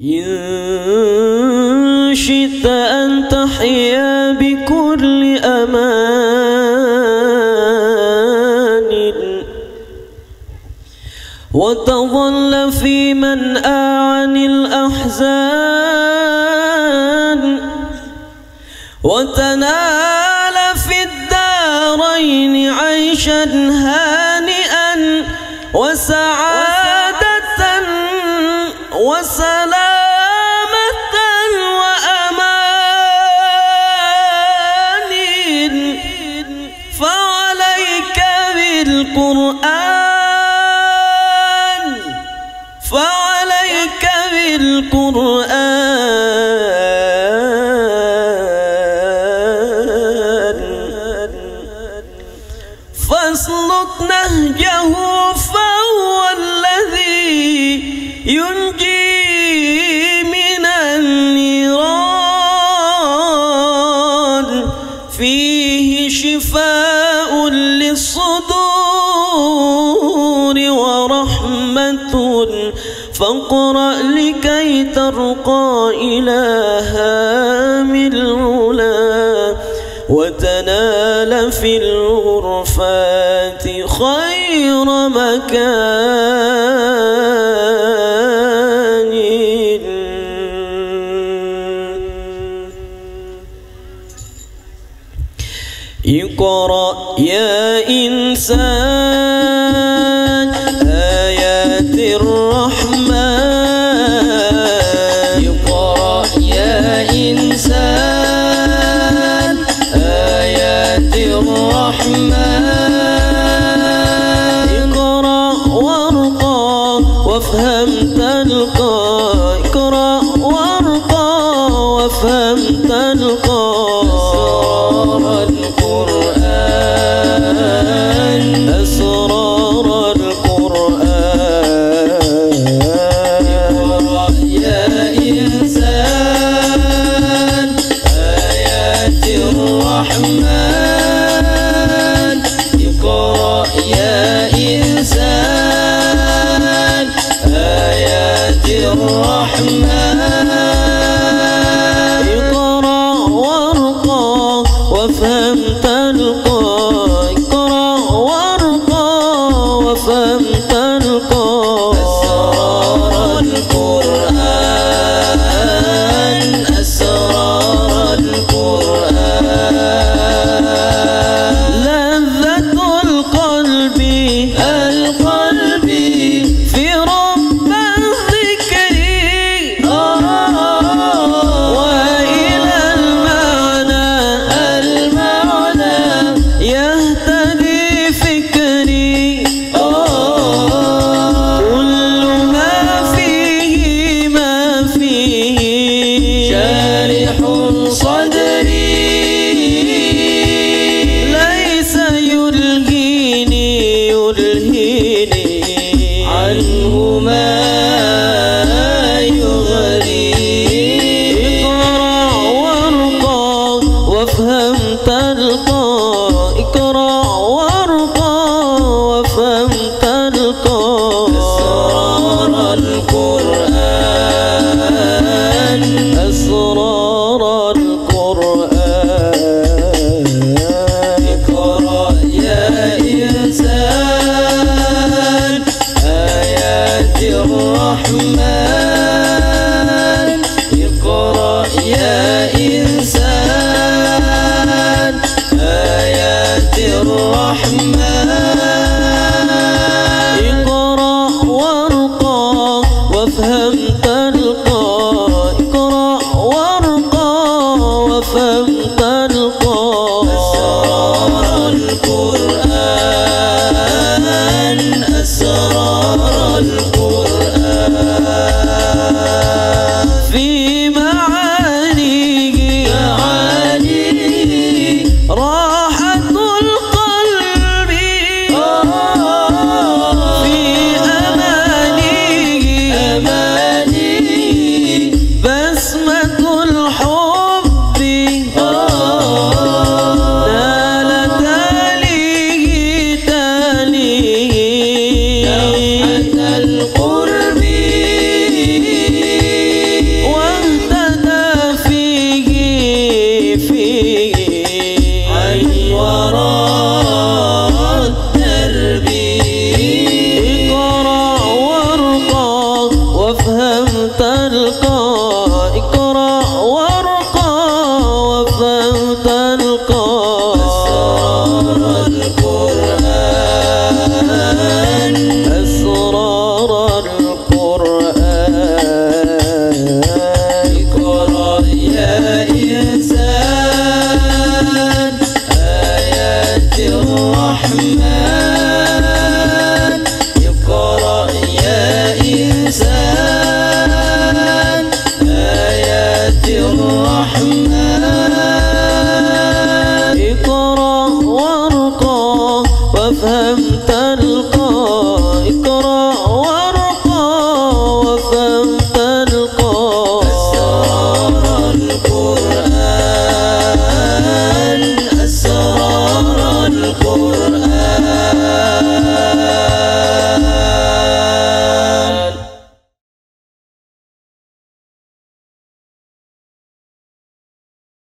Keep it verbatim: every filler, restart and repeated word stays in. إن شئت أن تحيا بكل أمان وتظل في من أعن الأحزان وتنال في الدارين عيشا هانئا وسعادة وسلامة القرآن فعليك بالقرآن فاسلك نهجه فهو الذي ينجي من النيران فيه شفاء للصدور فاقرأ لكي ترقى إلى هامِ العلا وتنال في الغرفات خير مكان اقرأ يا إنسان الرحمن اقرأ يا إنسان آيات الرحمن اقرأ وارقى وافهم تلقى اقرأ وارقى وافهم تلقى أسرار القرآن أسرار اقرأ يا إنسان آيات الرحمن اقرأ وارقى وافهم تلقى اقرأ وارقى وافهم تلقى أسرار القرآن أسرار القرآن الرحمن اقرأ يا إنسان آيات الرحمن اقرأ وارقى وافهم تلقى اقرأ وارقى وافهم تلقى أسرار القرآن أسرار القرآن